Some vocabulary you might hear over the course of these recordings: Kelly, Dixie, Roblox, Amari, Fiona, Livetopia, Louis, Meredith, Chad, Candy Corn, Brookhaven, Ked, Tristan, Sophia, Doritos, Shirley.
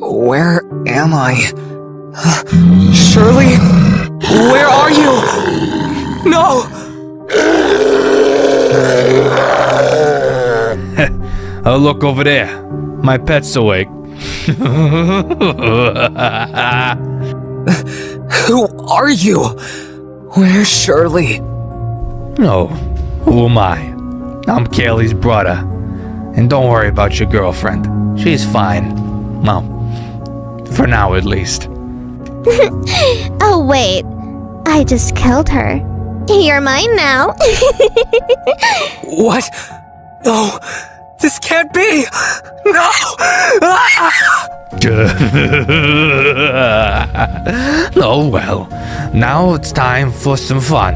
Where am I? Shirley? Where are you? No! Oh, look over there. My pet's awake. Who are you? Where's Shirley? No, who am I? I'm Kelly's brother. And don't worry about your girlfriend. She's fine. Well, for now at least. Oh wait, I just killed her. You're mine now. What? No, this can't be. No. Oh well, now it's time for some fun.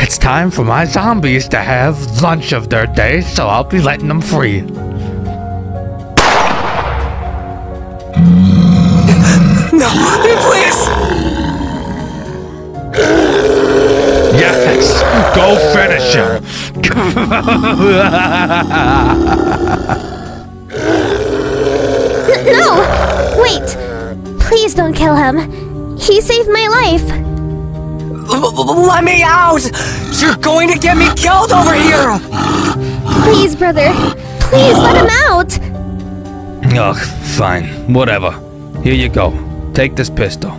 It's time for my zombies to have lunch of their day, so I'll be letting them free. No, please! Yes! Go finish him! No! Wait! Please don't kill him! He saved my life! Let me out! You're going to get me killed over here! Please, brother! Please let him out! Oh, fine. Whatever. Here you go. Take this pistol.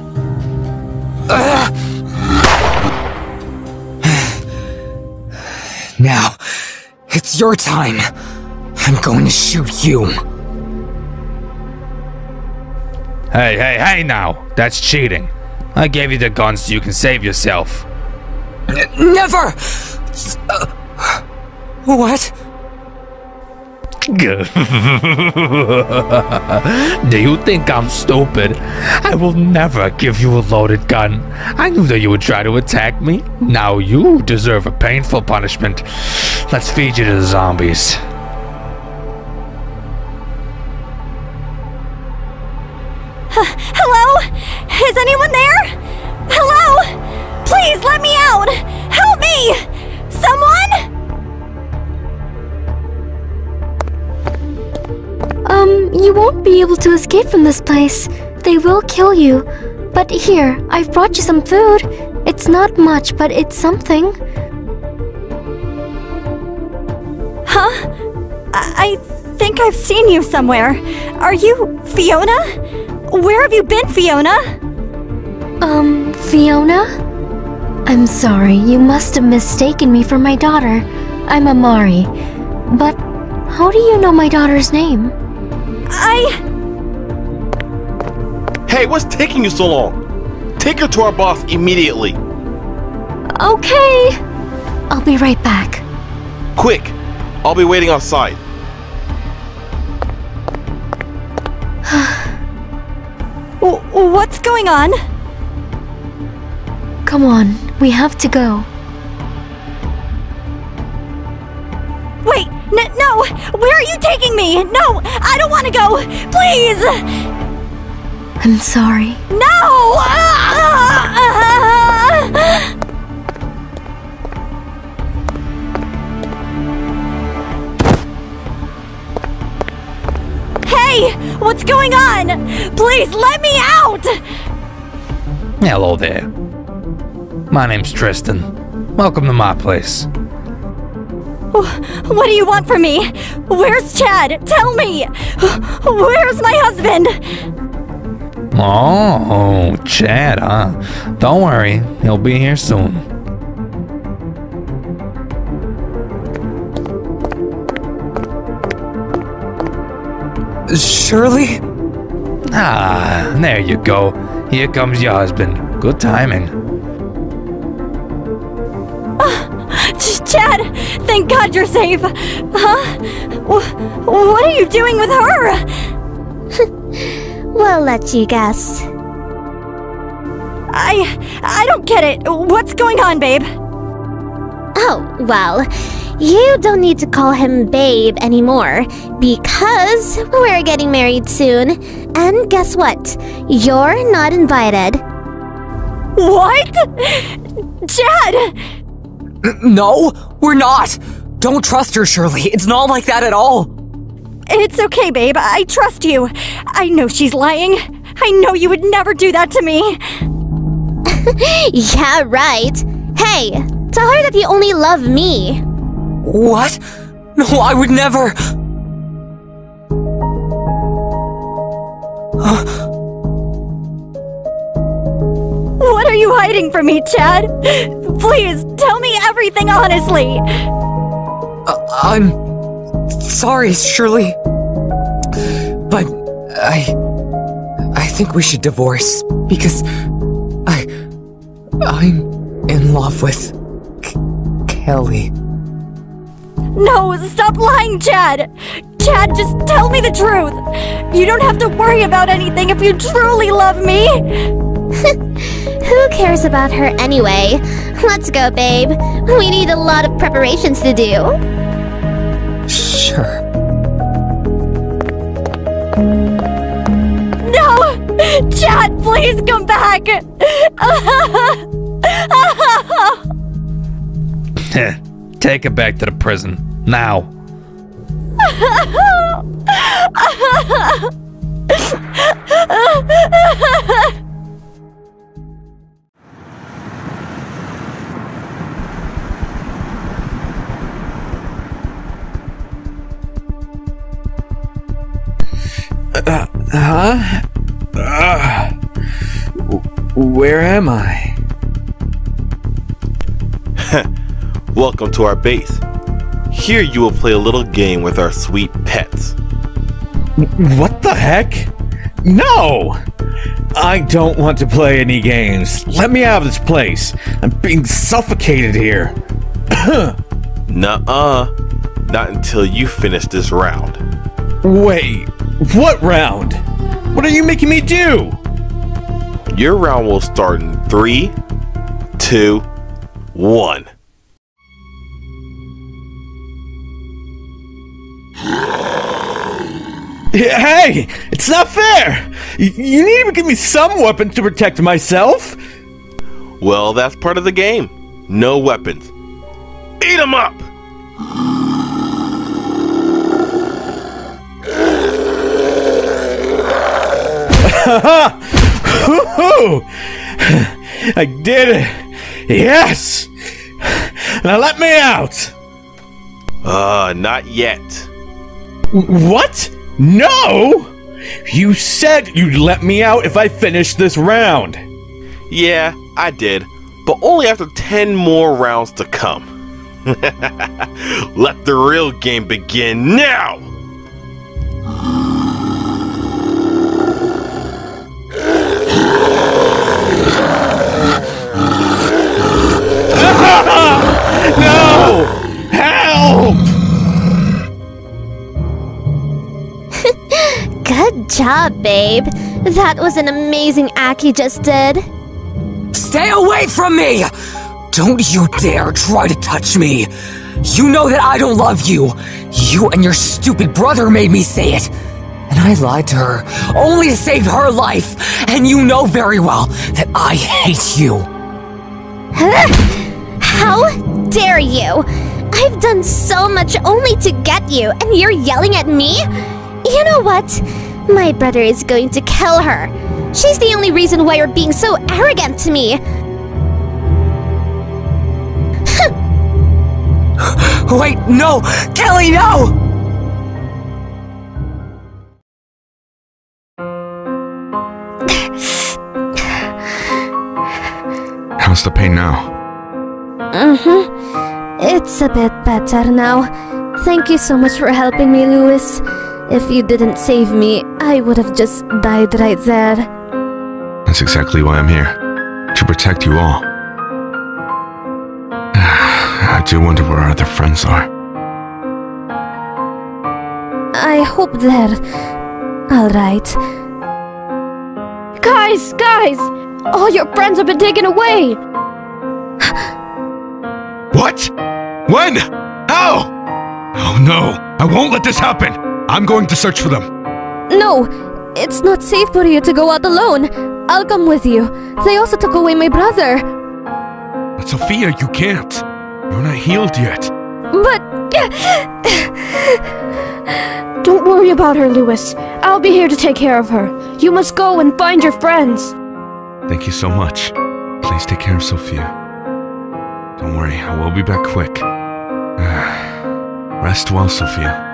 Now, it's your time. I'm going to shoot you. Hey, hey, hey now. That's cheating. I gave you the gun so you can save yourself. Never! What? Do you think I'm stupid? I will never give you a loaded gun. I knew that you would try to attack me. Now you deserve a painful punishment. Let's feed you to the zombies. Hello? Is anyone there? Hello? Please let me out! Help me! Someone? You won't be able to escape from this place. They will kill you. But here, I've brought you some food. It's not much, but it's something. Huh? I think I've seen you somewhere. Are you Fiona? Where have you been, Fiona? Fiona? I'm sorry, you must have mistaken me for my daughter. I'm Amari. But how do you know my daughter's name? Hey, what's taking you so long? Take her to our boss immediately. Okay. I'll be right back. Quick, I'll be waiting outside. What's going on? Come on, we have to go. Wait, no! Where are you taking me? No, I don't want to go! Please! I'm sorry. No! Hey! What's going on? Please let me out! Hello there. My name's Tristan. Welcome to my place. What do you want from me? Where's Chad? Tell me! Where's my husband? Oh, Chad, huh? Don't worry, he'll be here soon. Shirley? Ah, there you go. Here comes your husband. Good timing. Chad, thank God you're safe. Huh? What are you doing with her? We'll let you guess. I don't get it. What's going on, babe? Oh, well, you don't need to call him babe anymore because we're getting married soon. And guess what? You're not invited. What? Chad! No, we're not! Don't trust her, Shirley. It's not like that at all. It's okay, babe. I trust you. I know she's lying. I know you would never do that to me. Yeah, right. Hey, tell her that you only love me. What? No, I would never. What are you hiding from me, Chad? Please, tell me everything honestly. I'm... sorry, Shirley, but I think we should divorce because I'm in love with Kelly. No, stop lying, Chad. Chad, just tell me the truth. You don't have to worry about anything if you truly love me. Who cares about her anyway? Let's go, babe. We need a lot of preparations to do. Sure. No! Chad, please come back! Take her back to the prison. Now. Where am I? Welcome to our base. Here you will play a little game with our sweet pets. What the heck? No! I don't want to play any games. Let me out of this place. I'm being suffocated here. Nuh-uh. Not until you finish this round. Wait. What round? What are you making me do? Your round will start in 3, 2, 1. Hey! It's not fair! You need to give me some weapons to protect myself! Well, that's part of the game. No weapons. Eat them up! I did it! Yes! Now let me out! Not yet. What? No! You said you'd let me out if I finished this round. Yeah, I did. But only after 10 more rounds to come. Let the real game begin now! No! Help! Good job, babe. That was an amazing act you just did. Stay away from me! Don't you dare try to touch me. You know that I don't love you. You and your stupid brother made me say it. And I lied to her, only to save her life. And you know very well that I hate you. How dare you? I've done so much only to get you, and you're yelling at me? You know what? My brother is going to kill her. She's the only reason why you're being so arrogant to me. Wait, no! Kelly, no! How's the pain now? It's a bit better now. Thank you so much for helping me, Louis. If you didn't save me, I would have just died right there. That's exactly why I'm here. To protect you all. I do wonder where our other friends are. I hope they're... alright. Guys! All your friends have been taken away! What? When? How? Oh no, I won't let this happen. I'm going to search for them. No, it's not safe for you to go out alone. I'll come with you. They also took away my brother. But Sophia, you can't. You're not healed yet. But... Don't worry about her, Louis. I'll be here to take care of her. You must go and find your friends. Thank you so much. Please take care of Sophia. Don't worry, I will be back quick. Rest well, Sophia.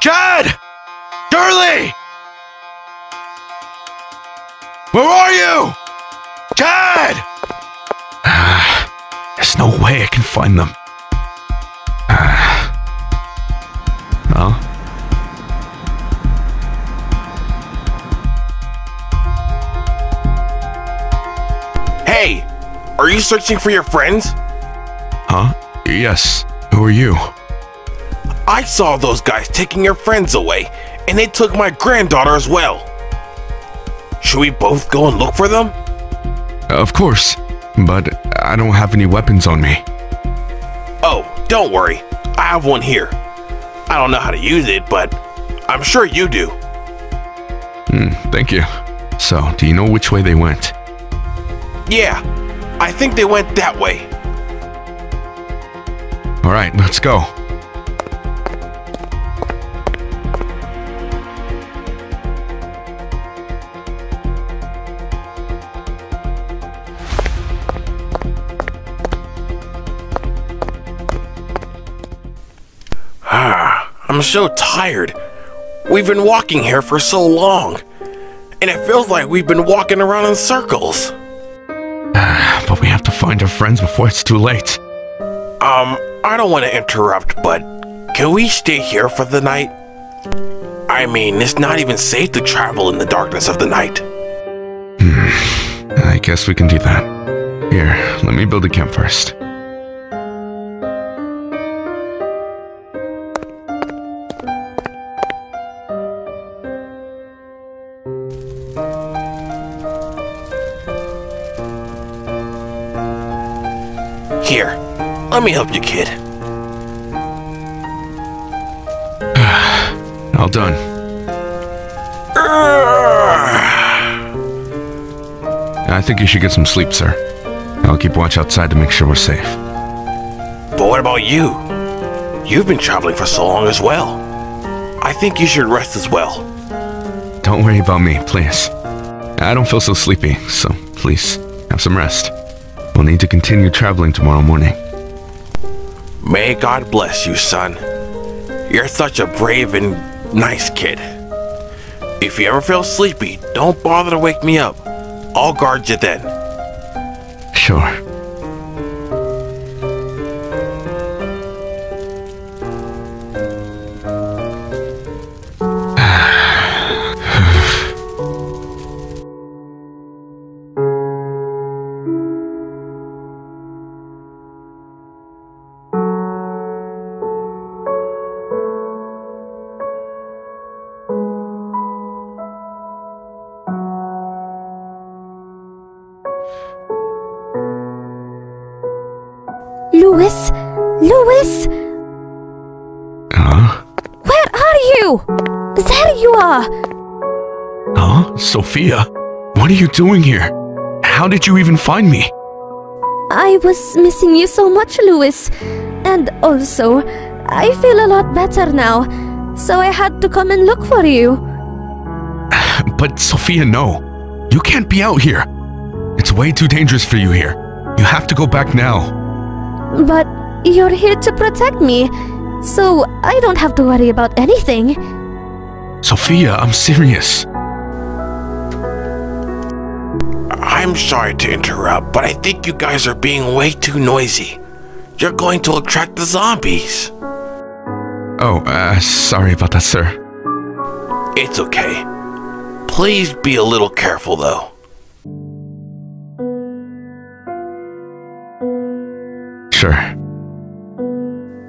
Chad! Shirley! Where are you? Chad! There's no way I can find them. Well, hey! Are you searching for your friends? Huh? Yes. Who are you? I saw those guys taking your friends away, and they took my granddaughter as well. Should we both go and look for them? Of course, but I don't have any weapons on me. Oh, don't worry. I have one here. I don't know how to use it, but I'm sure you do. Thank you. So, do you know which way they went? Yeah, I think they went that way. All right, let's go. I'm so tired. We've been walking here for so long, and it feels like we've been walking around in circles. But we have to find our friends before it's too late. I don't want to interrupt, but can we stay here for the night? I mean, it's not even safe to travel in the darkness of the night. I guess we can do that. Here, let me build a camp first. Here, let me help you, kid. All done. I think you should get some sleep, sir. I'll keep watch outside to make sure we're safe. But what about you? You've been traveling for so long as well. I think you should rest as well. Don't worry about me, please. I don't feel so sleepy, so please, have some rest. We'll need to continue traveling tomorrow morning. May God bless you, son. You're such a brave and nice kid. If you ever feel sleepy, don't bother to wake me up. I'll guard you then. Sure. Louis? Louis? Huh? Where are you? There you are! Huh? Sophia? What are you doing here? How did you even find me? I was missing you so much, Louis. And also, I feel a lot better now. So I had to come and look for you. But Sophia, no. You can't be out here. It's way too dangerous for you here. You have to go back now. But you're here to protect me, so I don't have to worry about anything. Sophia, I'm serious. I'm sorry to interrupt, but I think you guys are being way too noisy. You're going to attract the zombies. Oh, sorry about that, sir. It's okay. Please be a little careful, though. Sure.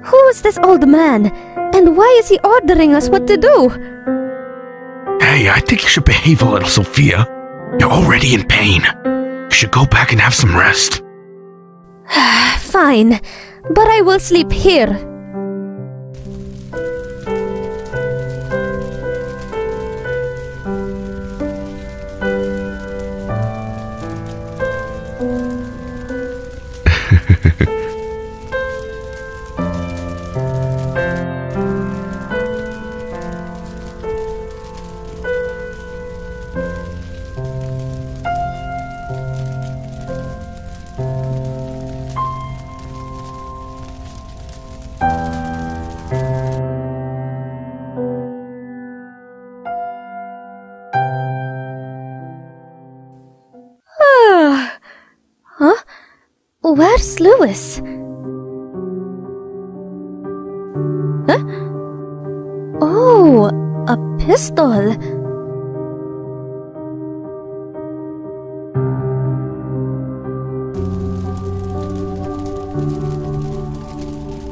Who's this old man? And why is he ordering us what to do? Hey, I think you should behave a little, Sophia. You're already in pain. You should go back and have some rest. Fine, but I will sleep here. Where's Louis? Huh? Oh, a pistol.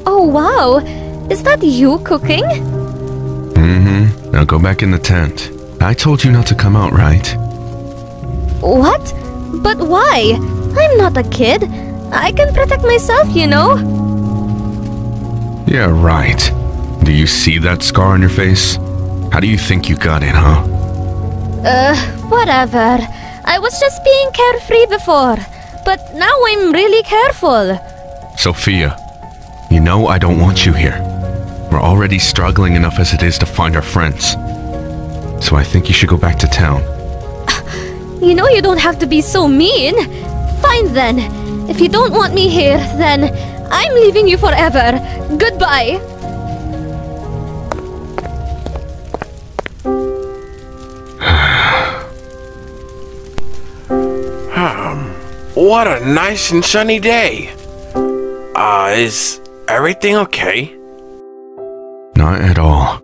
Oh, wow. Is that you cooking? Mm-hmm. Now go back in the tent. I told you not to come out, right? What? But why? I'm not a kid. I can protect myself, you know? Yeah, right. Do you see that scar on your face? How do you think you got it, huh? Whatever. I was just being carefree before, but now I'm really careful. Sophia, you know I don't want you here. We're already struggling enough as it is to find our friends. So I think you should go back to town. You know you don't have to be so mean. Fine then. If you don't want me here, then I'm leaving you forever. Goodbye. What a nice and sunny day. Is everything okay? Not at all.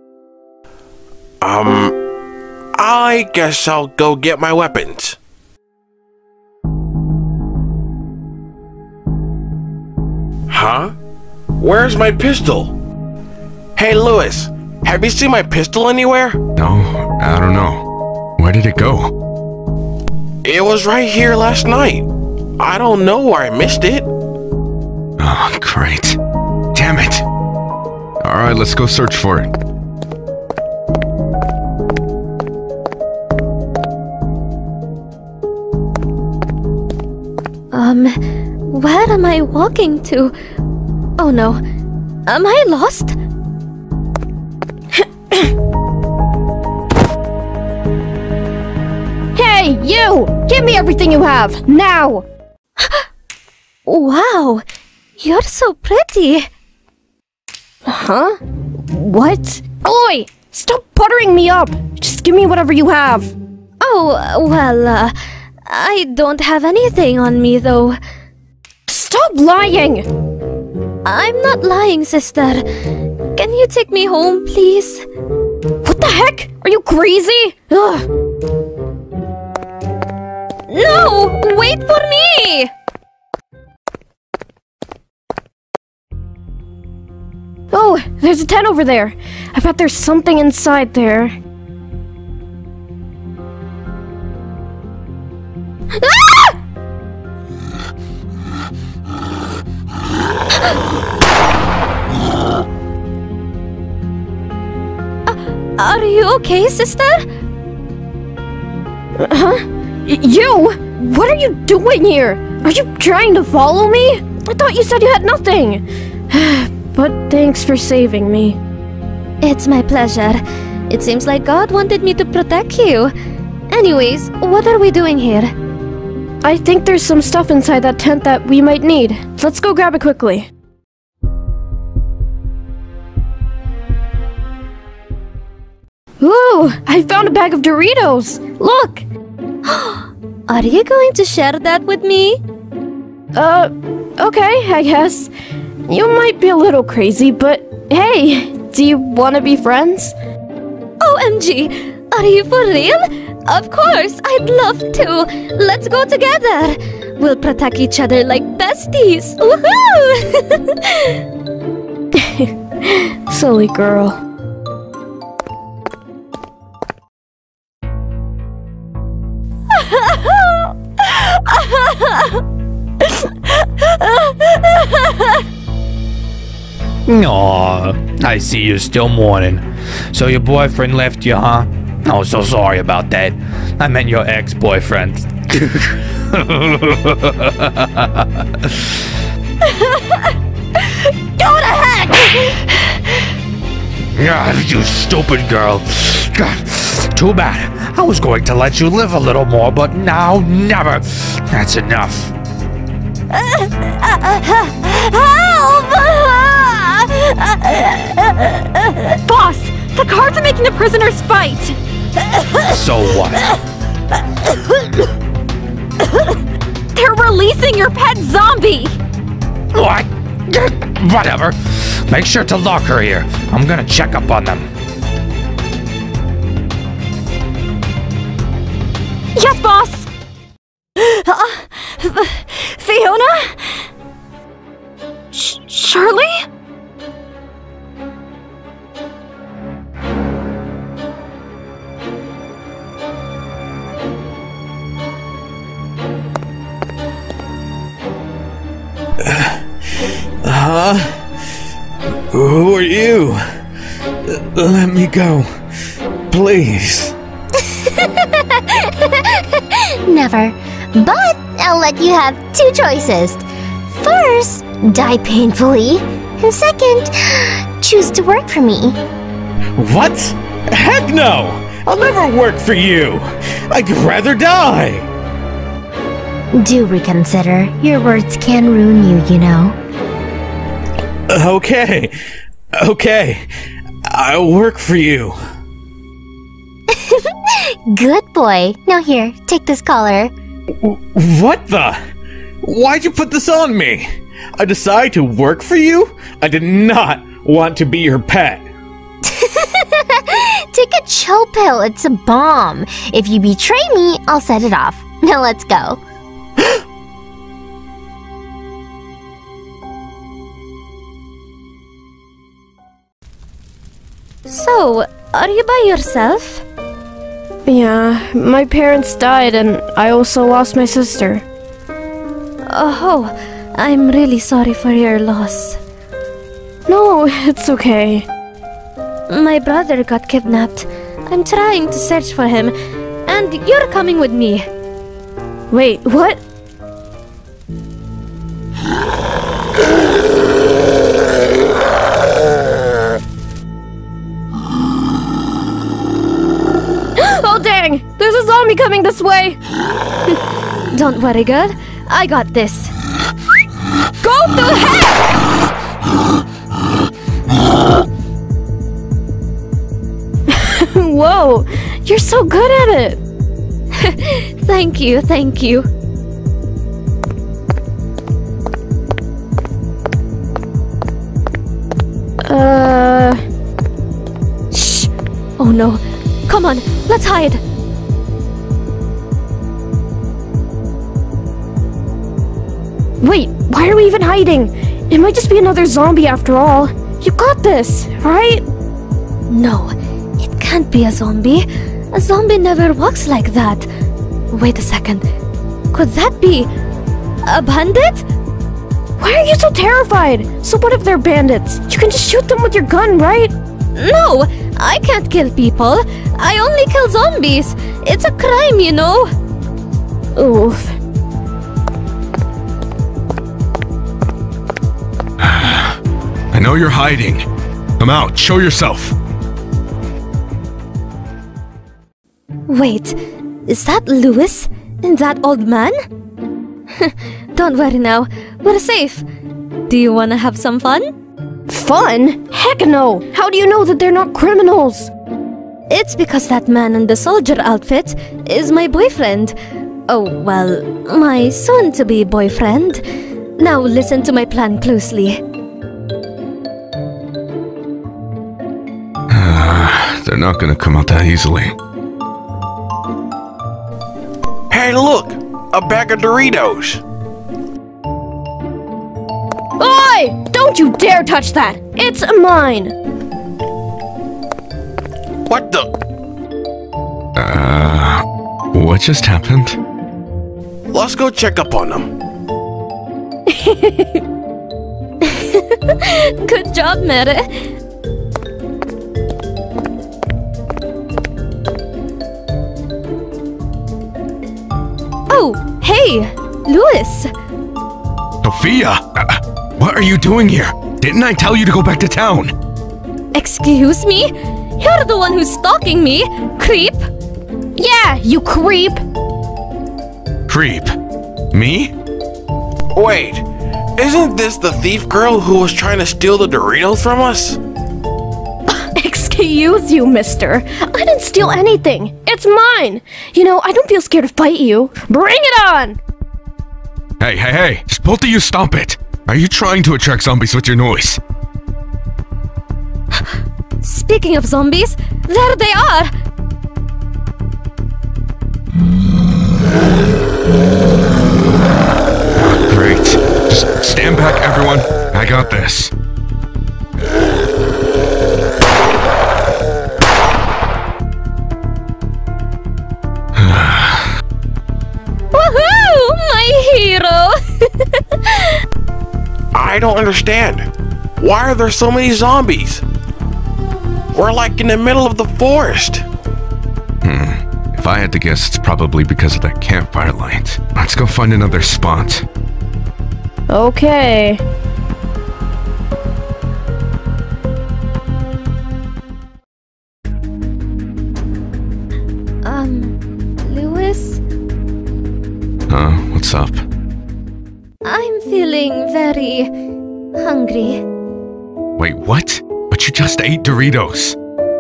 I guess I'll go get my weapons. Huh? Where's my pistol? Hey, Louis, have you seen my pistol anywhere? No, I don't know. Where did it go? It was right here last night. I don't know where I missed it. Oh, great. Damn it. All right, let's go search for it. Where am I walking to? Oh no, am I lost? Hey, you! Give me everything you have, now! Wow, you're so pretty. Huh? What? Oi! Stop buttering me up! Just give me whatever you have. Oh, well, I don't have anything on me, though. Stop lying! I'm not lying, sister. Can you take me home, please? What the heck? Are you crazy? Ugh. No! Wait for me! Oh, there's a tent over there. I bet there's something inside there. Are you okay, sister? Huh? You? What are you doing here? Are you trying to follow me? I thought you said you had nothing. But thanks for saving me. It's my pleasure. It seems like God wanted me to protect you. Anyways, what are we doing here? I think there's some stuff inside that tent that we might need. Let's go grab it quickly. Ooh, I found a bag of Doritos! Look! Are you going to share that with me? Okay, I guess. You might be a little crazy, but hey, do you want to be friends? OMG! Are you for real? Of course, I'd love to! Let's go together! We'll protect each other like besties! Woohoo! Silly girl. Aww, I see you're still mourning. So your boyfriend left you, huh? Oh, so sorry about that. I meant your ex-boyfriend. Go to heck! God, you stupid girl. God, too bad. I was going to let you live a little more, but now never. That's enough. Help! Boss, the guards are making the prisoners fight. So what? They're releasing your pet zombie. What? Whatever. Make sure to lock her here. I'm gonna check up on them. Yes, boss! Fiona? Shirley? Who are you? Let me go, please. Never, but I'll let you have two choices. First, die painfully, and second, choose to work for me. What? Heck no! I'll never work for you! I'd rather die! Do reconsider. Your words can ruin you, you know. Okay. I'll work for you. Good boy. Now here, take this collar. What the? Why'd you put this on me? I decided to work for you? I did not want to be your pet. Take a chill pill. It's a bomb. If you betray me, I'll set it off. Now let's go. So, are you by yourself? Yeah, my parents died and I also lost my sister. Oh, I'm really sorry for your loss. No, it's okay. My brother got kidnapped. I'm trying to search for him, and you're coming with me. Wait, what? There's a zombie coming this way! Don't worry, girl. I got this. Go to heck! Whoa! You're so good at it! Thank you. Shh! Oh no. Come on, let's hide! Wait, why are we even hiding? It might just be another zombie after all. You got this, right? No, it can't be a zombie. A zombie never walks like that. Wait a second. Could that be a bandit? Why are you so terrified? So what if they're bandits? You can just shoot them with your gun, right? No, I can't kill people. I only kill zombies. It's a crime, you know. Oof. I know you're hiding. Come out, show yourself. Wait, is that Louis? That old man? Don't worry now, we're safe. Do you wanna have some fun? Fun? Heck no! How do you know that they're not criminals? It's because that man in the soldier outfit is my boyfriend. Oh, well, my soon-to-be boyfriend. Now listen to my plan closely. They're not gonna come out that easily. Hey, look! A bag of Doritos! Oi! Don't you dare touch that! It's mine! What the? What just happened? Let's go check up on them. Good job, Meredith. Oh, hey, Louis. Sophia, what are you doing here? Didn't I tell you to go back to town? Excuse me? You're the one who's stalking me, creep. Yeah, you creep. Creep? Me? Wait, isn't this the thief girl who was trying to steal the Doritos from us? Excuse you, mister. I didn't steal anything. It's mine! You know, I don't feel scared to fight you. Bring it on! Hey, just both of you stomp it! Are you trying to attract zombies with your noise? Speaking of zombies, there they are! Great. Just stand back, everyone. I got this. Woohoo! My hero! I don't understand. Why are there so many zombies? We're like in the middle of the forest. If I had to guess, it's probably because of that campfire light. Let's go find another spot. Okay. Louis? Huh? What's up? I'm feeling very hungry. Wait, what? But you just ate Doritos.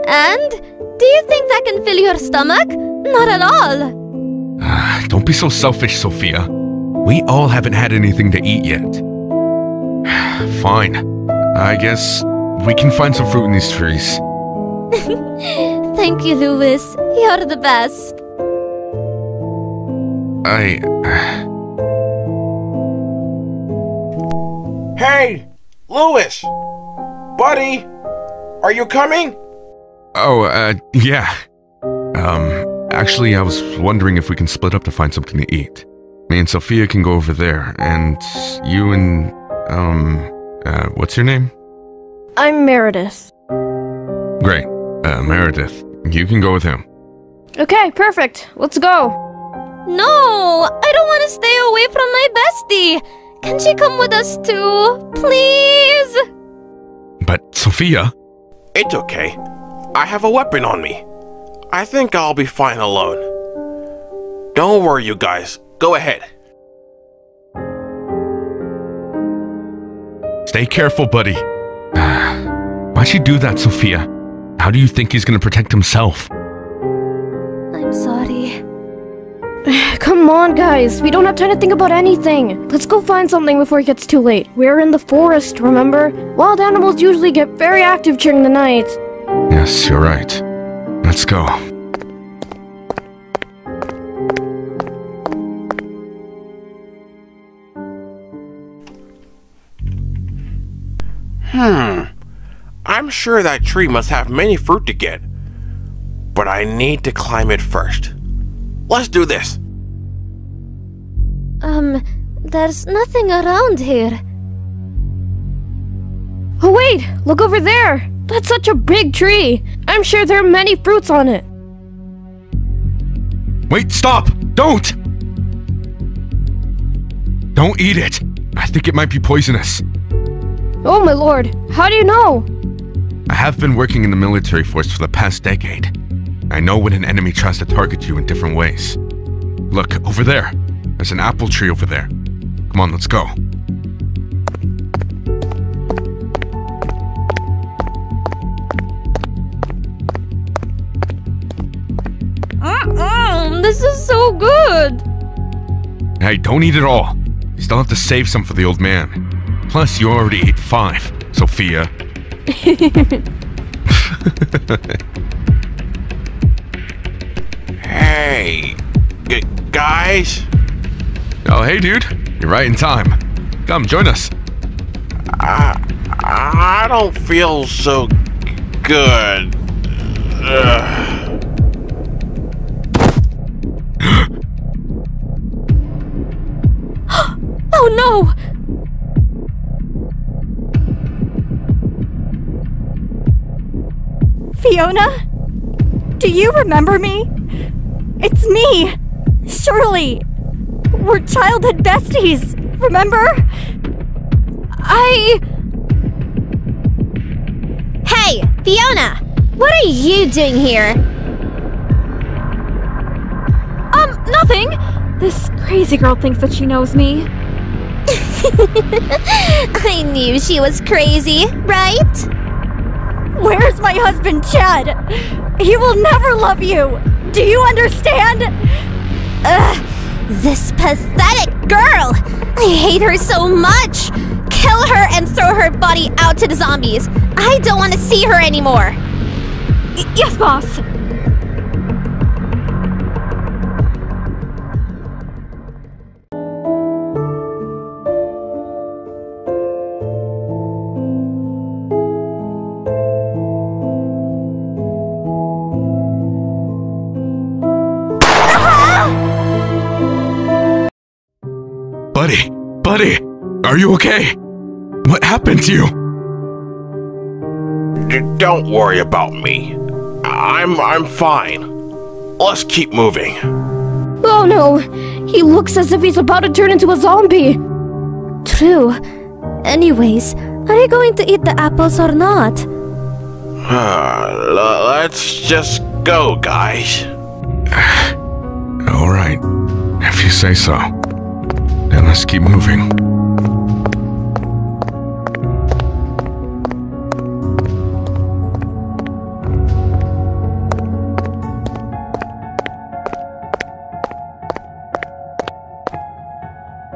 And? Do you think that can fill your stomach? Not at all. Don't be so selfish, Sophia. We all haven't had anything to eat yet. Fine. I guess we can find some fruit in these trees. Thank you, Louis. You're the best. Hey, Louis! Buddy! Are you coming? Yeah. Actually, I was wondering if we can split up to find something to eat. Me and Sophia can go over there, and you and, what's your name? I'm Meredith. Great. Meredith, you can go with him. Okay, perfect. Let's go. No, I don't want to stay away from my bestie. Can she come with us too? Please? But, Sophia... It's okay. I have a weapon on me. I think I'll be fine alone. Don't worry, you guys. Go ahead. Stay careful, buddy. Why'd you do that, Sophia? How do you think he's gonna protect himself? I'm sorry. Come on, guys. We don't have time to think about anything. Let's go find something before it gets too late. We're in the forest, remember? Wild animals usually get very active during the night. Yes, you're right. Let's go. I'm sure that tree must have many fruit to get. But I need to climb it first. Let's do this. There's nothing around here. Oh wait, look over there! That's such a big tree! I'm sure there are many fruits on it. Wait, stop! Don't eat it! I think it might be poisonous. Oh my lord, how do you know? I have been working in the military force for the past decade. I know when an enemy tries to target you in different ways. Look, over there. There's an apple tree over there. Come on, let's go. This is so good! Hey, don't eat it all. You still have to save some for the old man. Plus, you already ate 5, Sophia. Hey, guys? Oh, hey, dude. You're right in time. Come, join us. I don't feel so good. Oh, no! Fiona? Do you remember me? It's me, Shirley. We're childhood besties, remember? Hey, Fiona, what are you doing here? Nothing. This crazy girl thinks that she knows me. I knew she was crazy, right? Where's my husband, Chad? He will never love you. Do you understand? This pathetic girl! I hate her so much! kill her and throw her body out to the zombies. I don't want to see her anymore. Yes, boss. Buddy, buddy, are you okay? What happened to you? Don't worry about me. I'm fine. Let's keep moving. Oh no, he looks as if he's about to turn into a zombie. True. Anyways, are you going to eat the apples or not? Let's just go, guys. All right, if you say so. Then let's keep moving.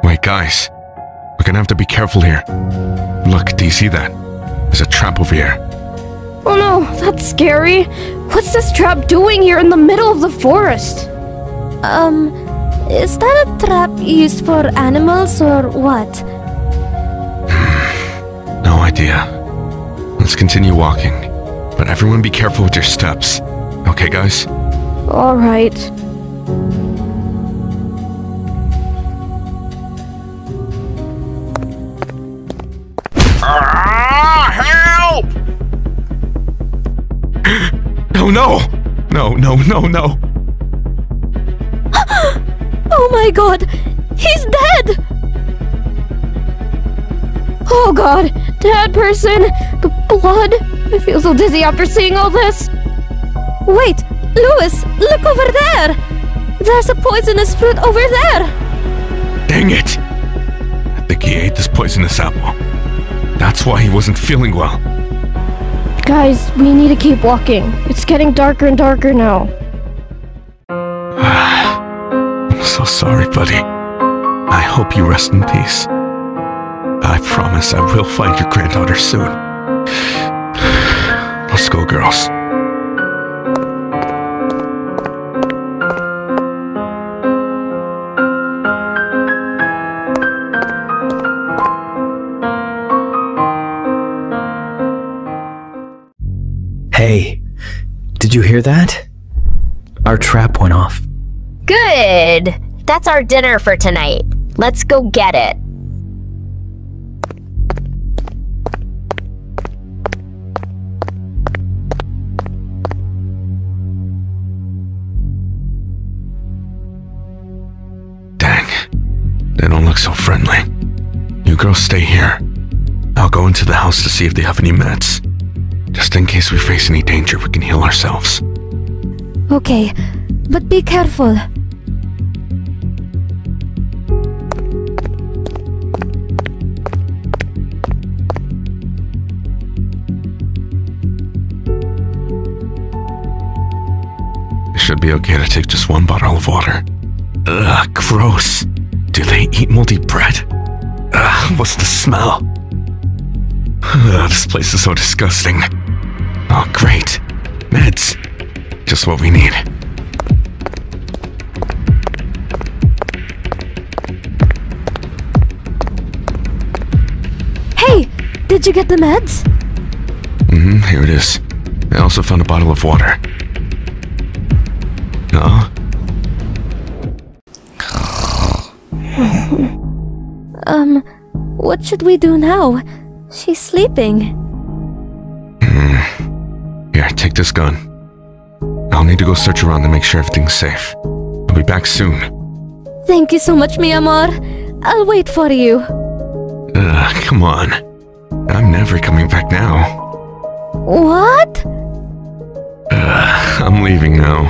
Wait, guys. We're gonna have to be careful here. Look, do you see that? There's a trap over here. Oh no, that's scary. What's this trap doing here in the middle of the forest? Is that a trap used for animals or what? No idea. Let's continue walking. But everyone be careful with your steps. Okay, guys? All right. Help! Oh, no! No. Oh my god! He's dead! Oh god! Dead person! The blood! I feel so dizzy after seeing all this! Wait! Louis! Look over there! There's a poisonous fruit over there! Dang it! I think he ate this poisonous apple. That's why he wasn't feeling well. Guys, we need to keep walking. It's getting darker and darker now. So sorry, buddy. I hope you rest in peace. I promise I will find your granddaughter soon. Let's go, girls. Hey, did you hear that? Our trap went off. Good! That's our dinner for tonight. Let's go get it. Dang. They don't look so friendly. You girls stay here. I'll go into the house to see if they have any meds. Just in case we face any danger, we can heal ourselves. Okay, but be careful. Should be okay to take just one bottle of water. Ugh, gross. Do they eat moldy bread? Ugh, what's the smell? Ugh, this place is so disgusting. Oh, great. Meds. Just what we need. Hey, did you get the meds? Mm-hmm, here it is. I also found a bottle of water. What should we do now? She's sleeping. Here, take this gun. I'll need to go search around to make sure everything's safe. I'll be back soon. Thank you so much, mi amor. I'll wait for you. Ugh, come on. I'm never coming back now. What? Ugh, I'm leaving now.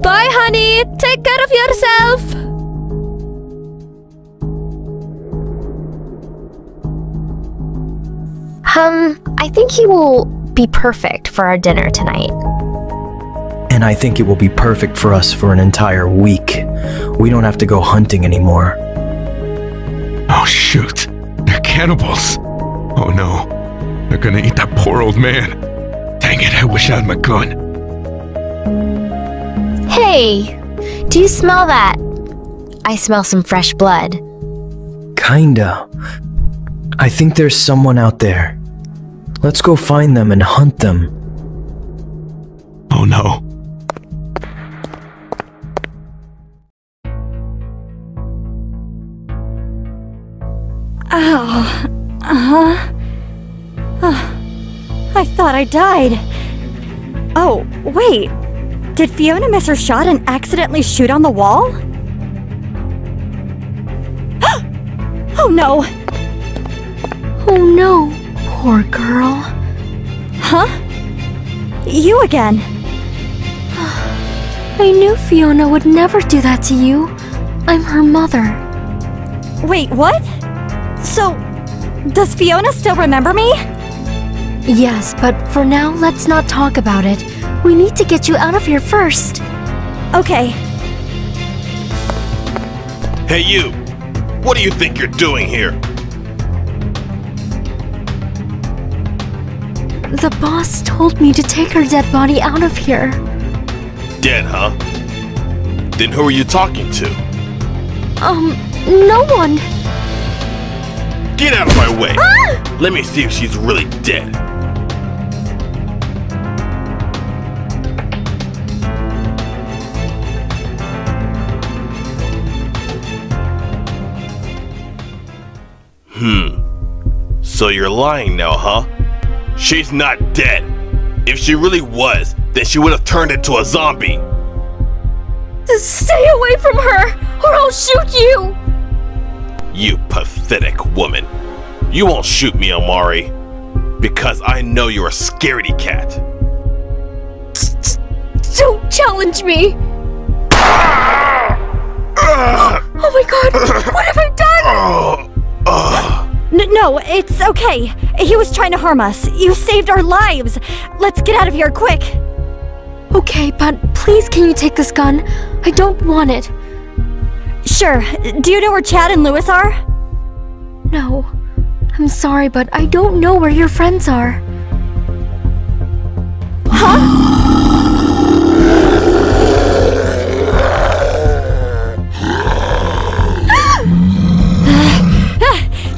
Bye, honey! Take care of yourself! I think he will be perfect for our dinner tonight. And I think it will be perfect for us for an entire week. We don't have to go hunting anymore. Oh, shoot. They're cannibals. Oh no, they're gonna eat that poor old man. Dang it, I wish I had my gun. Hey, do you smell that? I smell some fresh blood. Kinda. I think there's someone out there. Let's go find them and hunt them. Oh no. Ow. Uh-huh. Oh, I thought I died. Oh, wait. Did Fiona miss her shot and accidentally shoot on the wall? Oh no! Oh no, poor girl. Huh? You again. I knew Fiona would never do that to you. I'm her mother. Wait, what? So, does Fiona still remember me? Yes, but for now, let's not talk about it. We need to get you out of here first. Okay. Hey you! What do you think you're doing here? The boss told me to take her dead body out of here. Dead, huh? Then who are you talking to? No one. Get out of my way! Ah! Let me see if she's really dead. So you're lying now, huh? She's not dead. If she really was, then she would have turned into a zombie. Stay away from her, or I'll shoot you! You pathetic woman. You won't shoot me, Amari, because I know you're a scaredy cat. Don't challenge me! Oh my god, what have I done? No, it's okay. He was trying to harm us. You saved our lives. Let's get out of here quick. Okay, but please can you take this gun? I don't want it. Sure. Do you know where Chad and Louis are? No. I'm sorry, but I don't know where your friends are. Huh?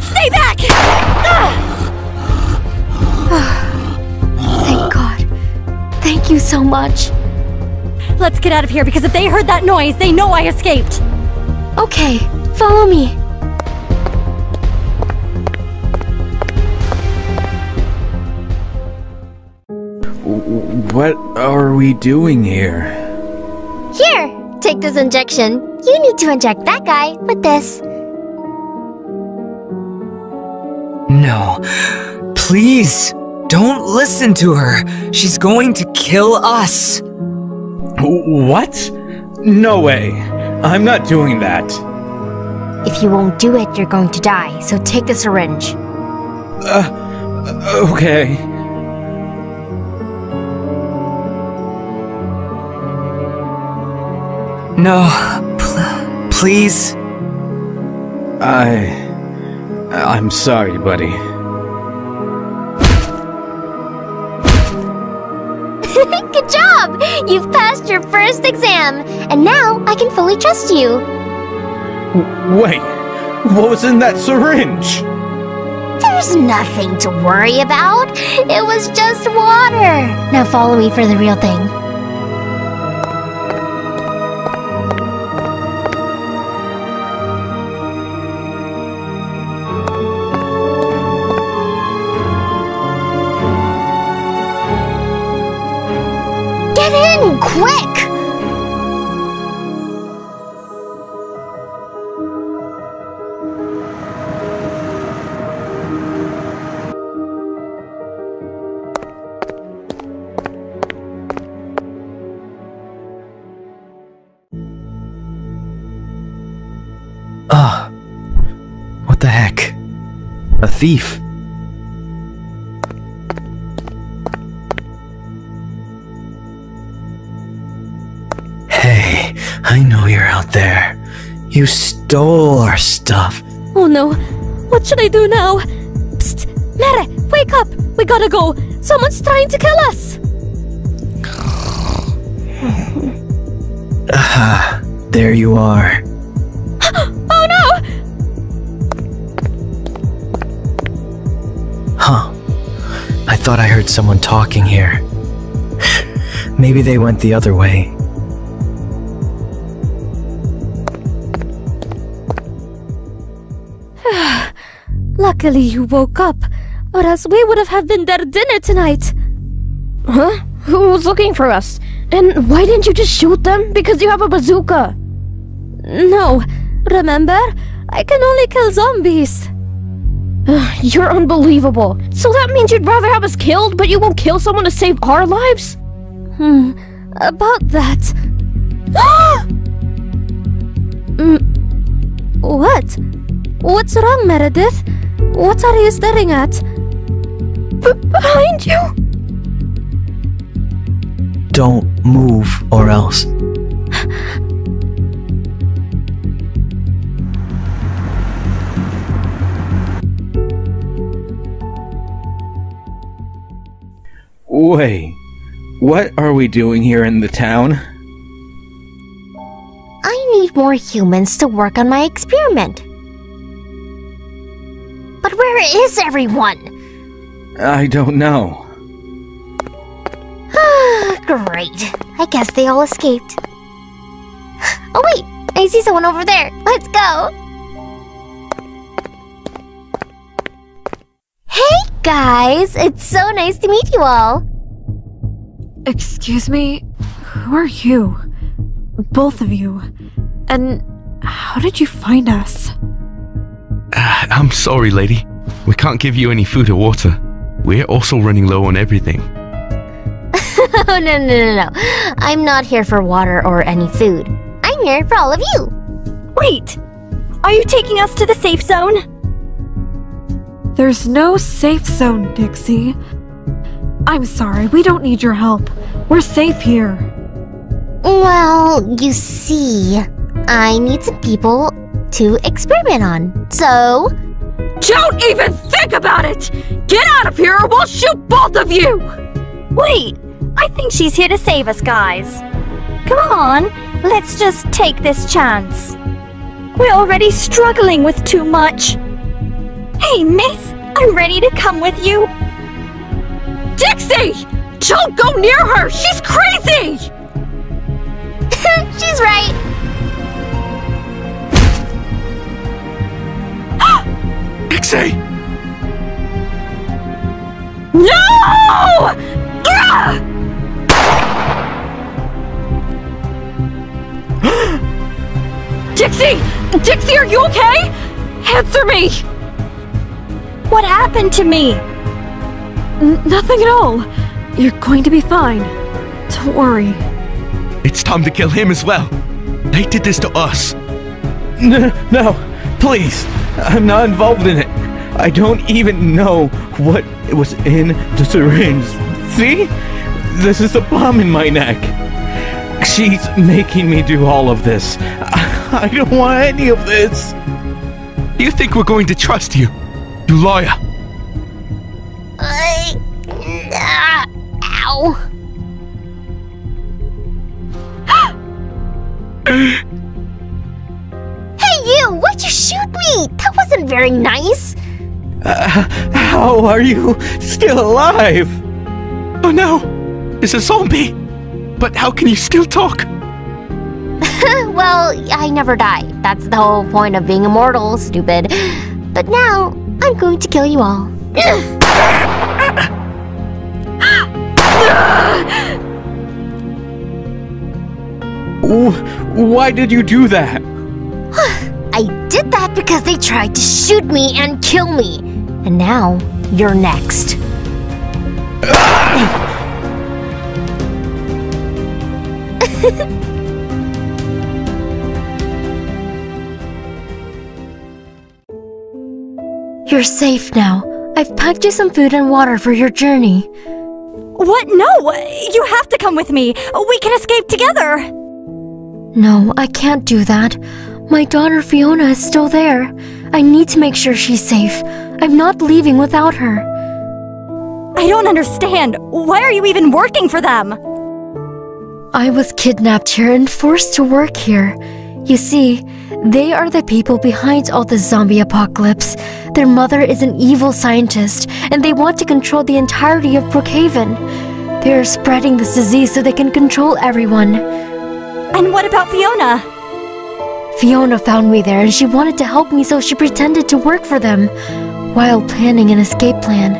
Stay back! Thank God. Thank you so much. Let's get out of here because if they heard that noise, they know I escaped. Okay, follow me. What are we doing here? Here, take this injection. You need to inject that guy with this. No, please don't listen to her. She's going to kill us. What? No way. I'm not doing that. If you won't do it, you're going to die, so take the syringe. Okay. No, please. I'm sorry, buddy. Good job! You've passed your first exam, and now I can fully trust you. Wait, what was in that syringe? There's nothing to worry about. It was just water. Now follow me for the real thing. Quick! What the heck? A thief. I know you're out there. You stole our stuff. Oh no, What should I do now? Psst! Mere, wake up! We gotta go! Someone's trying to kill us! Aha! There you are. Oh no! Huh. I thought I heard someone talking here. Maybe they went the other way. Luckily you woke up, or else we would have been their dinner tonight. Huh? Who was looking for us? And why didn't you just shoot them? Because you have a bazooka. No, remember? I can only kill zombies. You're unbelievable. So that means you'd rather have us killed, but you won't kill someone to save our lives? About that... What? What's wrong, Meredith? What are you staring at? Behind you! Don't move, or else. Wait, what are we doing here in the town? I need more humans to work on my experiment. But where is everyone? I don't know. Great. I guess they all escaped. Oh wait, I see someone over there. Let's go. Hey guys, it's so nice to meet you all. Excuse me, who are you? Both of you. And how did you find us? I'm sorry, lady. We can't give you any food or water. We're also running low on everything. Oh, no. I'm not here for water or any food. I'm here for all of you. Wait! Are you taking us to the safe zone? There's no safe zone, Dixie. I'm sorry, we don't need your help. We're safe here. Well, you see, I need some people to experiment on, so... Don't even think about it! Get out of here or we'll shoot both of you! Wait! I think she's here to save us, guys. Come on, let's just take this chance. We're already struggling with too much. Hey, miss, I'm ready to come with you. Dixie! Don't go near her! She's crazy! She's right. Dixie! No! Ah! Dixie! Dixie, are you okay? Answer me! What happened to me? Nothing at all. You're going to be fine. Don't worry. It's time to kill him as well. They did this to us. No, please. I'm not involved in it. I don't even know what was in the syringe. See? This is the bomb in my neck. She's making me do all of this. I don't want any of this. You think we're going to trust you? You liar. Ow. Hey you, why'd you shoot me? That wasn't very nice. How are you still alive? Oh no, it's a zombie. But how can you still talk? Well, I never die. That's the whole point of being immortal, stupid. But now, I'm going to kill you all. Why did you do that? I did that because they tried to shoot me and kill me. And now, you're next. You're safe now. I've packed you some food and water for your journey. What? No! You have to come with me! We can escape together! No, I can't do that. My daughter Fiona is still there. I need to make sure she's safe. I'm not leaving without her. I don't understand. Why are you even working for them? I was kidnapped here and forced to work here. You see, they are the people behind all the zombie apocalypse. Their mother is an evil scientist, and they want to control the entirety of Brookhaven. They are spreading this disease so they can control everyone. And what about Fiona? Fiona found me there and she wanted to help me, so she pretended to work for them while planning an escape plan.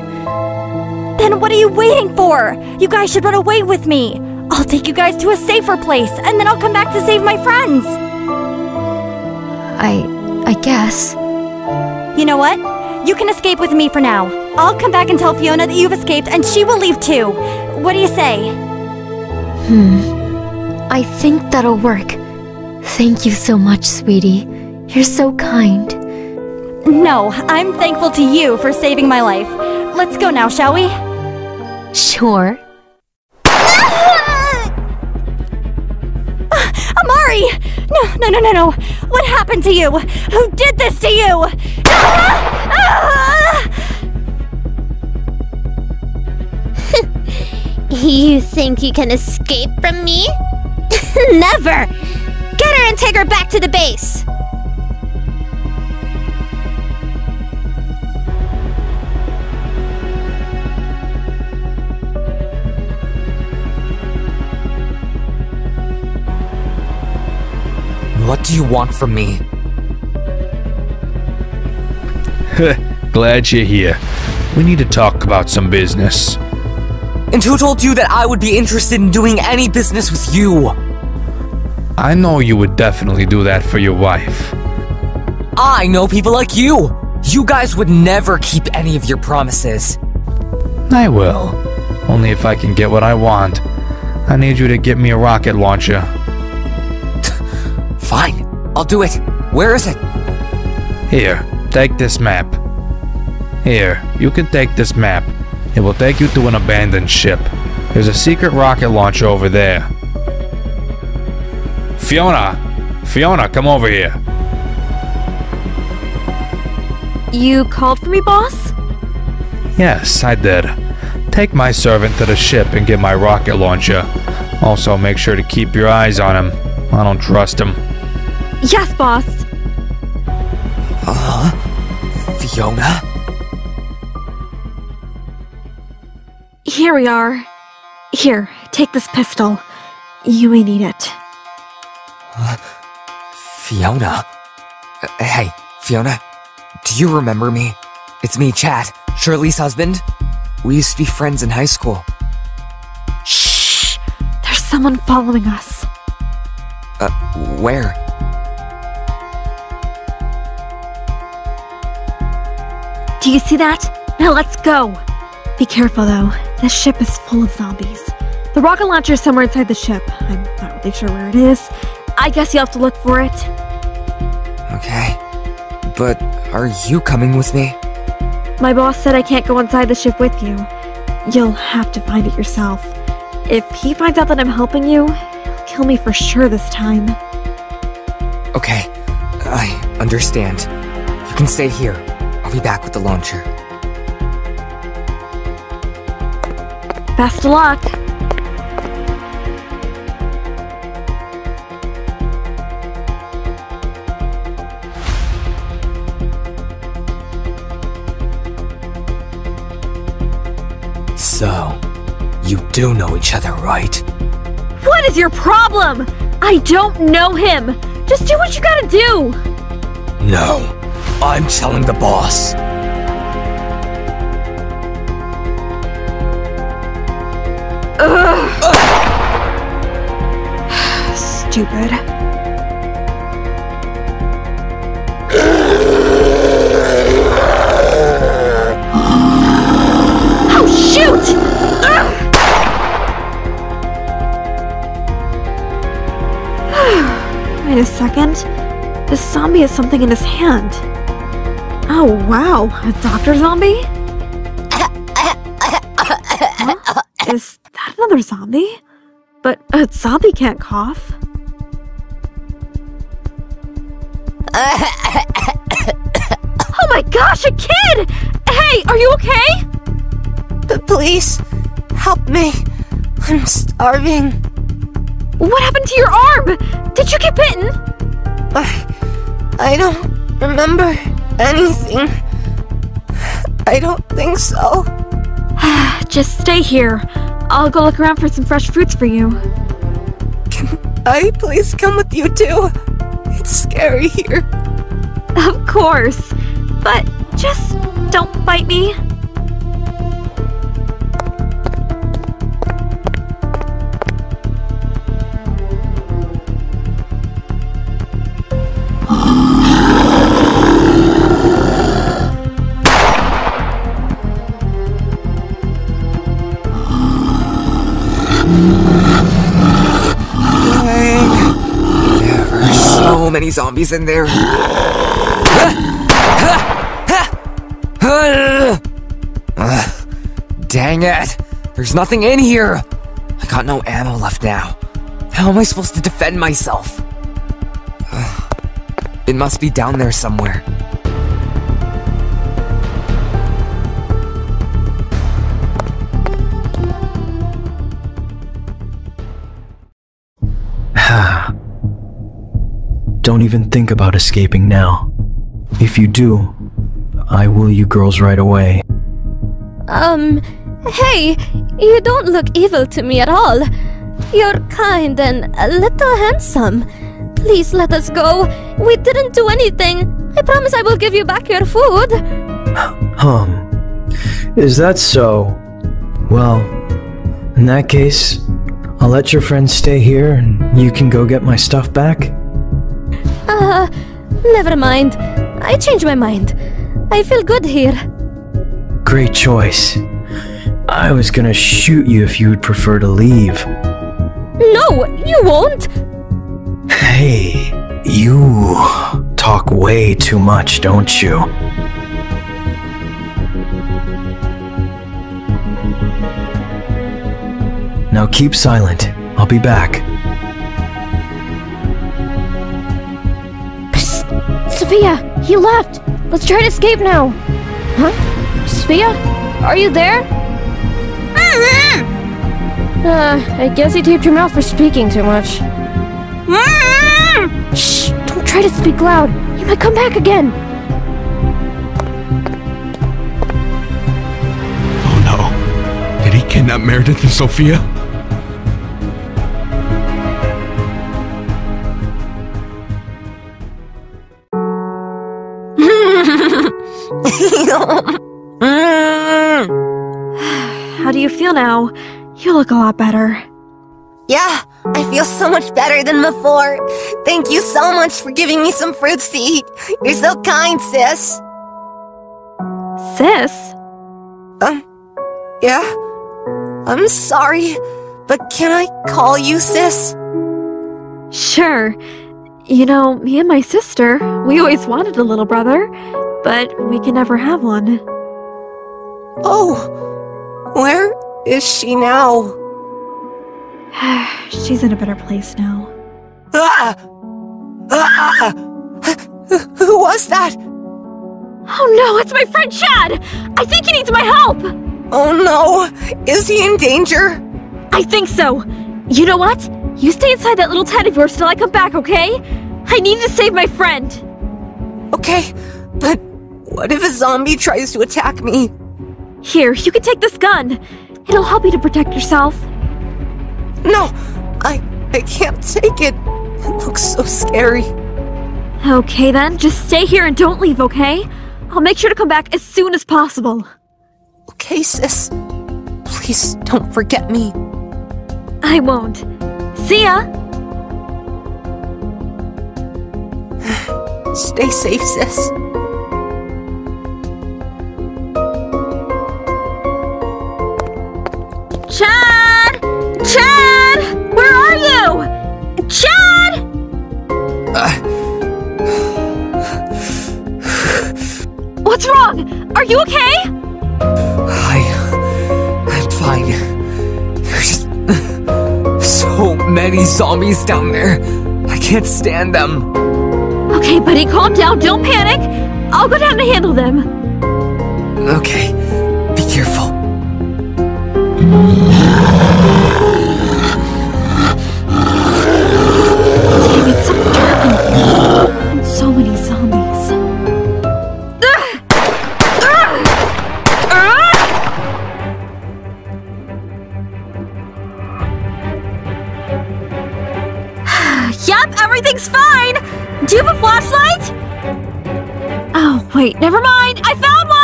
Then what are you waiting for? You guys should run away with me. I'll take you guys to a safer place, and then I'll come back to save my friends. I guess. You know what? You can escape with me for now. I'll come back and tell Fiona that you've escaped, and she will leave too. What do you say? I think that'll work. Thank you so much, sweetie. You're so kind. No, I'm thankful to you for saving my life. Let's go now, shall we? Sure. Amari! No. What happened to you? Who did this to you? You think you can escape from me? Never! Get her and take her back to the base! What do you want from me? Glad you're here. We need to talk about some business. And who told you that I would be interested in doing any business with you? I know you would definitely do that for your wife. I know people like you! You guys would never keep any of your promises. I will. Only if I can get what I want. I need you to get me a rocket launcher. Fine, I'll do it. Where is it? Here, take this map. Here, you can take this map. It will take you to an abandoned ship. There's a secret rocket launcher over there. Fiona! Fiona, come over here. You called for me, boss? Yes, I did. Take my servant to the ship and get my rocket launcher. Also, make sure to keep your eyes on him. I don't trust him. Yes, boss! Fiona? Here we are. Here, take this pistol. You may need it. Fiona? Hey, Fiona. Do you remember me? It's me, Chad, Shirley's husband. We used to be friends in high school. Shh! There's someone following us. Where? Do you see that? Now let's go! Be careful though, this ship is full of zombies. The rocket launcher is somewhere inside the ship. I'm not really sure where it is. I guess you'll have to look for it. Okay, but are you coming with me? My boss said I can't go inside the ship with you. You'll have to find it yourself. If he finds out that I'm helping you, he'll kill me for sure this time. Okay, I understand. You can stay here. I'll be back with the launcher. Best of luck. So, you do know each other, right? What is your problem? I don't know him! Just do what you gotta do! No, I'm telling the boss. Ugh. Stupid. Wait a second. This zombie has something in his hand. Oh, wow. A doctor zombie? Huh? Is that another zombie? But a zombie can't cough. Oh my gosh, a kid! Hey, are you okay? Please, help me. I'm starving. What happened to your arm? Did you get bitten? I don't remember anything. I don't think so. Just stay here. I'll go look around for some fresh fruits for you. Can I please come with you too? It's scary here. Of course. But just don't bite me. Many zombies in there. Dang it! There's nothing in here! I got no ammo left now. How am I supposed to defend myself? It must be down there somewhere. Don't even think about escaping now. If you do, I will you girls right away. Hey, you don't look evil to me at all. You're kind and a little handsome. Please let us go. We didn't do anything. I promise I will give you back your food. Is that so? Well, in that case, I'll let your friends stay here and you can go get my stuff back. Never mind. I changed my mind. I feel good here. Great choice. I was gonna shoot you if you would prefer to leave. No, you won't! Hey, you talk way too much, don't you? Now keep silent. I'll be back. Sophia, he left! Let's try to escape now! Huh? Sophia? Are you there? I guess he taped your mouth for speaking too much. Shh! Don't try to speak loud! You might come back again! Oh no! Did he kidnap Meredith and Sophia? How do you feel now? You look a lot better. Yeah, I feel so much better than before. Thank you so much for giving me some fruits to eat. You're so kind, sis. Sis? Yeah? I'm sorry, but can I call you sis? Sure. You know, me and my sister, we always wanted a little brother, but we can never have one. Oh, where is she now? She's in a better place now. Who was that? Oh no, it's my friend Chad! I think he needs my help! Oh no, is he in danger? I think so. You know what? You stay inside that little tent of yours till I come back, okay? I need to save my friend. Okay, but what if a zombie tries to attack me? Here, you can take this gun. It'll help you to protect yourself. No, I can't take it. It looks so scary. Okay then, just stay here and don't leave, okay? I'll make sure to come back as soon as possible. Okay, sis. Please don't forget me. I won't. See ya! Stay safe, sis. Chad! Chad! Where are you? Chad! What's wrong? Are you okay? I'm fine. There's just so many zombies down there. I can't stand them. Okay, buddy, calm down. Don't panic. I'll go down and handle them. Okay. Be careful. Damn it, something happened. And so many zombies. Yep, everything's fine. Do you have a flashlight? Oh, wait, never mind. I found one.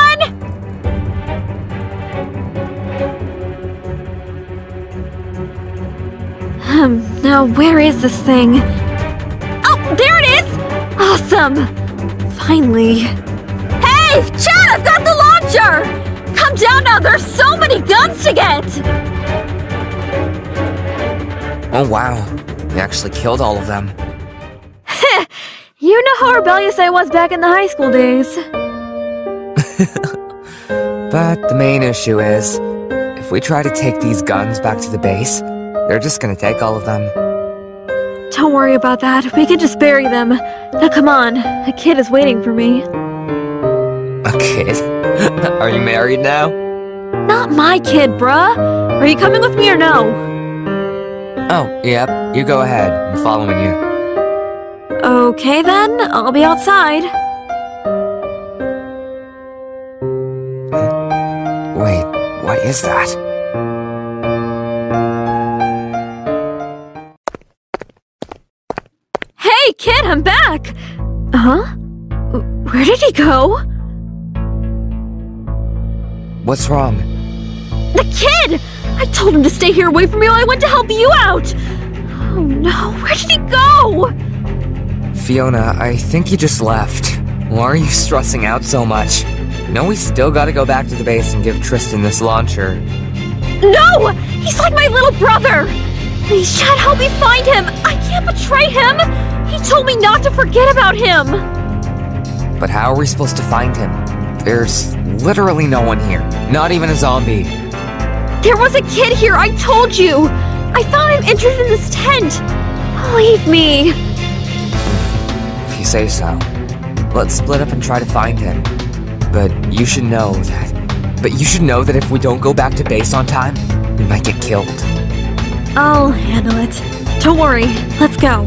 Now where is this thing? Oh, there it is! Awesome! Finally. Hey, Chad, I've got the launcher! Come down now, there's so many guns to get! Oh wow, we actually killed all of them. Heh, you know how rebellious I was back in the high school days. But the main issue is, if we try to take these guns back to the base, they're just gonna take all of them. Don't worry about that. We can just bury them. Now come on. A kid is waiting for me. A kid? Are you married now? Not my kid, bruh. Are you coming with me or no? Oh, yep. You go ahead. I'm following you. Okay then. I'll be outside. Wait, what is that? Hey, Ked, I'm back! Huh? Where did he go? What's wrong? The kid! I told him to stay here away from me while I went to help you out! Oh no, where did he go? Fiona, I think he just left. Why are you stressing out so much? No, we still gotta go back to the base and give Tristan this launcher. No! He's like my little brother! Please, Chad, help me find him! I can't betray him! He told me not to forget about him! But how are we supposed to find him? There's literally no one here. Not even a zombie. There was a kid here, I told you! I found him injured in this tent! Believe me! If you say so. Let's split up and try to find him. But you should know that if we don't go back to base on time, we might get killed. I'll handle it. Don't worry. Let's go.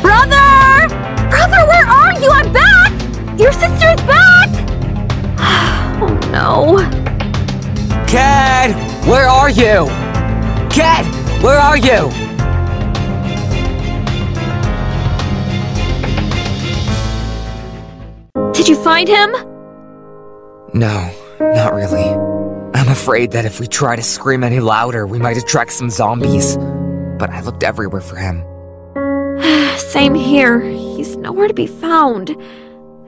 Brother! Brother, where are you? I'm back! Your sister's back! Oh no. Ked! Where are you? Ked! Where are you? Did you find him? No, not really. I'm afraid that if we try to scream any louder, we might attract some zombies. But I looked everywhere for him. Same here. He's nowhere to be found.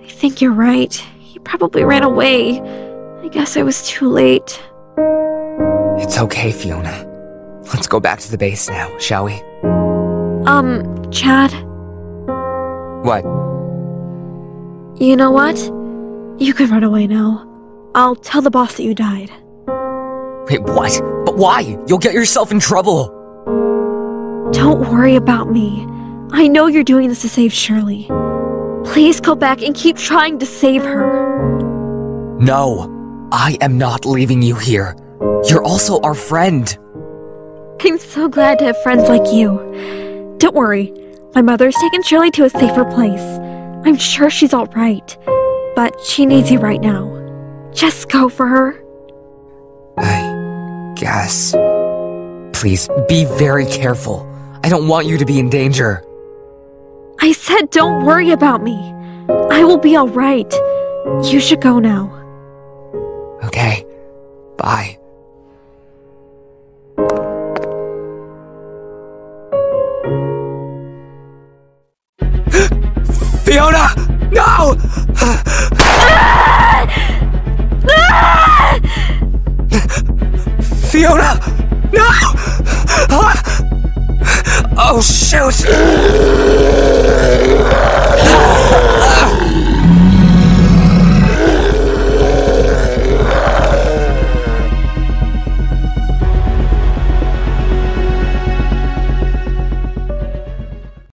I think you're right. He probably ran away. I guess I was too late. It's okay, Fiona. Let's go back to the base now, shall we? Chad? What? You know what? You can run away now. I'll tell the boss that you died. Wait, what? But why? You'll get yourself in trouble! Don't worry about me. I know you're doing this to save Shirley. Please go back and keep trying to save her. No, I am not leaving you here. You're also our friend. I'm so glad to have friends like you. Don't worry, my mother's taken Shirley to a safer place. I'm sure she's all right, but she needs you right now. Just go for her. I guess. Please be very careful. I don't want you to be in danger. I said don't worry about me. I will be all right. You should go now. Okay. Bye. Fiona! No! Fiona! No! Oh, shoot!